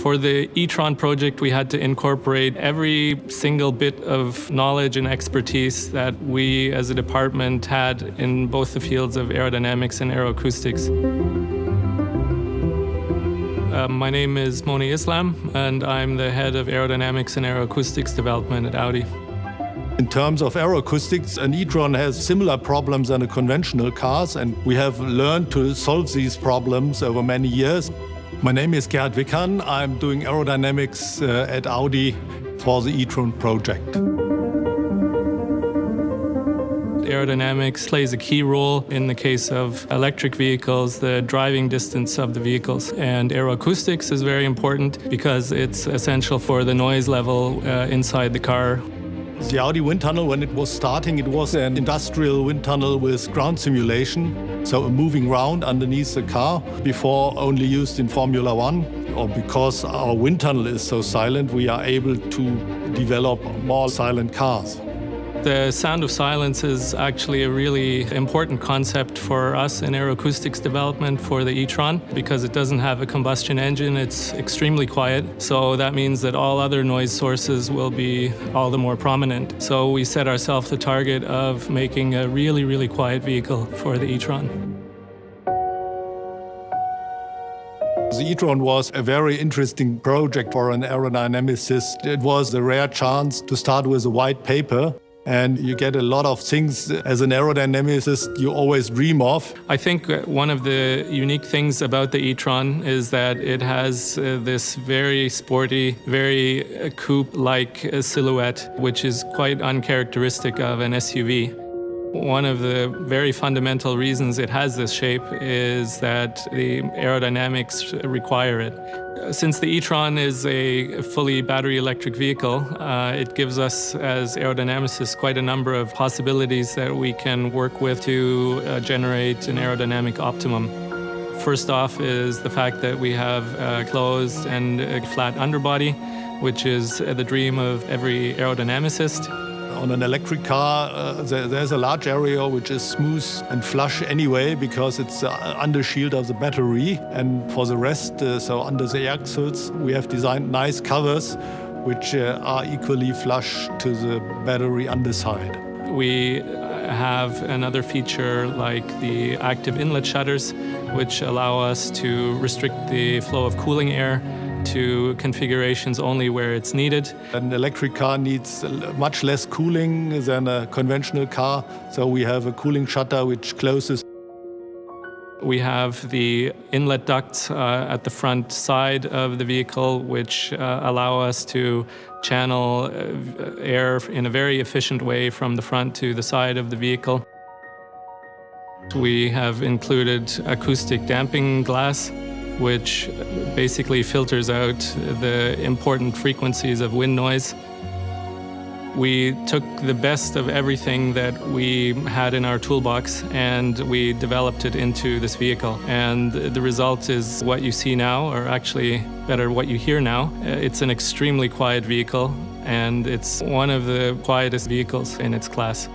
For the e-tron project, we had to incorporate every single bit of knowledge and expertise that we as a department had in both the fields of aerodynamics and aeroacoustics. My name is Moni Islam, and I'm the head of aerodynamics and aeroacoustics development at Audi. In terms of aeroacoustics, an e-tron has similar problems than a conventional cars, and we have learned to solve these problems over many years. My name is Gerhard Wickan. I'm doing aerodynamics at Audi for the e-tron project. Aerodynamics plays a key role in the case of electric vehicles, the driving distance of the vehicles. And aeroacoustics is very important because it's essential for the noise level inside the car. The Audi wind tunnel, when it was starting, it was an industrial wind tunnel with ground simulation. So a moving round underneath the car, before only used in Formula One. Or because our wind tunnel is so silent, we are able to develop more silent cars. The sound of silence is actually a really important concept for us in aeroacoustics development for the e-tron, because it doesn't have a combustion engine, it's extremely quiet. So that means that all other noise sources will be all the more prominent. So we set ourselves the target of making a really, really quiet vehicle for the e-tron. The e-tron was a very interesting project for an aerodynamicist. It was a rare chance to start with a white paper. And you get a lot of things as an aerodynamicist you always dream of. I think one of the unique things about the e-tron is that it has this very sporty, very coupe-like silhouette, which is quite uncharacteristic of an SUV. One of the very fundamental reasons it has this shape is that the aerodynamics require it. Since the e-tron is a fully battery electric vehicle, it gives us as aerodynamicists quite a number of possibilities that we can work with to generate an aerodynamic optimum. First off is the fact that we have a closed and a flat underbody, which is the dream of every aerodynamicist. On an electric car, there's a large area which is smooth and flush anyway, because it's under shield of the battery. And for the rest, so under the axles, we have designed nice covers which are equally flush to the battery underside. We have another feature like the active inlet shutters, which allow us to restrict the flow of cooling air to configurations only where it's needed. An electric car needs much less cooling than a conventional car, so we have a cooling shutter which closes. We have the inlet ducts at the front side of the vehicle, which allow us to channel air in a very efficient way from the front to the side of the vehicle. We have included acoustic damping glass, which basically filters out the important frequencies of wind noise. We took the best of everything that we had in our toolbox and we developed it into this vehicle. And the result is what you see now, or actually better, what you hear now. It's an extremely quiet vehicle, and it's one of the quietest vehicles in its class.